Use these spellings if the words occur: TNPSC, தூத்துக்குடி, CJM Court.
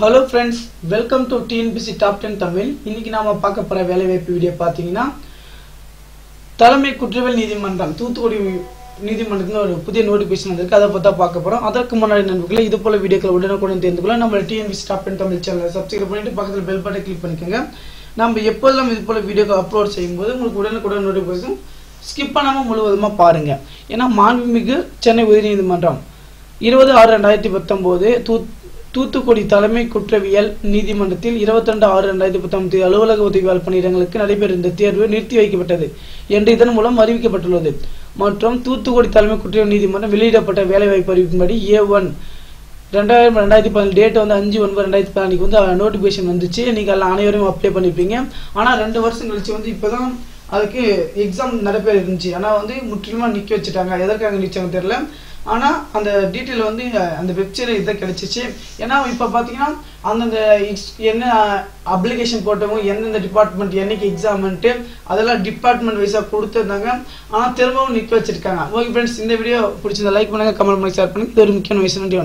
Hello friends, welcome to TNPSC Top 10 Tamil. இன்னைக்கு நாம பார்க்க போற வேலைவாய்ப்பு வீடியோ பாத்தீங்கன்னா தலைமை குற்றவியல் நீதிமன்றம் தூத்துக்குடி நீதிமன்றத்துல ஒரு புதிய நோட்டிஃபிகேஷன் வந்திருக்கு. அத பத்தி பார்க்க போறோம். அதற்கு முன்னாடி நண்பர்களே இது போல வீடியோக்களை உடனுக்குடன் தெரிந்து கொள்ள நம்ம TNPSC Top 10 Tamil சேனலை சப்ஸ்கிரைப் பண்ணிட்டு பக்கத்துல பெல் பட்டனை கிளிக் பண்ணிக்கங்க. நாம எப்பொழுதும் இது போல வீடியோக்களை அப்லோட் செய்யும்போது உங்களுக்கு உடனுக்குடன் நோட்டிஃபிகேஷன் ஸ்கிப் பண்ணாம முழுவதுமா பாருங்க. ஏன்னா மாண்புமிகு சென்னை உயர்நீதிமன்றம் 20/6/2019 தூத்துக்குடி தலைமை குற்றவியல் நீதிமன்றத்தில் 22/6/2019 அலுவலக உதவியாளர் பணியிடங்களுக்கு நடைபெறும் தேர்வு நிறுத்தி வைக்கப்பட்டது என்று இதன் மூலம் அறிவிக்கப்பட்டுள்ளது. மற்றும் தூத்துக்குடி தலைமை குற்றவியல் நீதிமன்றம் வெளியிடப்பட்ட வேலைவாய்ப்பு அறிவிப்பின்படி A1/2017 டேட் வந்து 5/9/2019 வந்து நோட்டிஃபிகேஷன் வந்துச்சு. நீங்கள் அனைவரும் அப்ளை பண்ணிருப்பீங்க. ஆனால் 2 வருஷம் கழிச்சு வந்து இப்போதான் அதுக்கு எக்ஸாம் நடைபெற இருந்துச்சு. ஆனால் வந்து முற்றிலுமா நிற்க வச்சுட்டாங்க. எதற்காக நிற்காங்க தெரியல. ஆனா அந்த டீடைல் வந்து அந்த வெப்சைட்ல இத கிடைச்சிச்சு. ஏன்னா இப்ப பாத்தீங்கன்னா அந்த என்ன அப்ளிகேஷன் போட்டவங்க எந்தெந்த டிபார்ட்மெண்ட் என்னைக்கு எக்ஸாம்ன்ட்டு அதெல்லாம் டிபார்ட்மெண்ட் வைஸா கொடுத்துருந்தாங்க. ஆனா திரும்பவும் நிக்க வச்சிருக்காங்க. ஓகே ஃப்ரெண்ட்ஸ், இந்த வீடியோ பிடிச்சிருந்தா லைக் பண்ணுங்க, கமெண்ட் பண்ணி ஷேர் பண்ணுங்க. இது ஒரு முக்கியமான விஷயம்.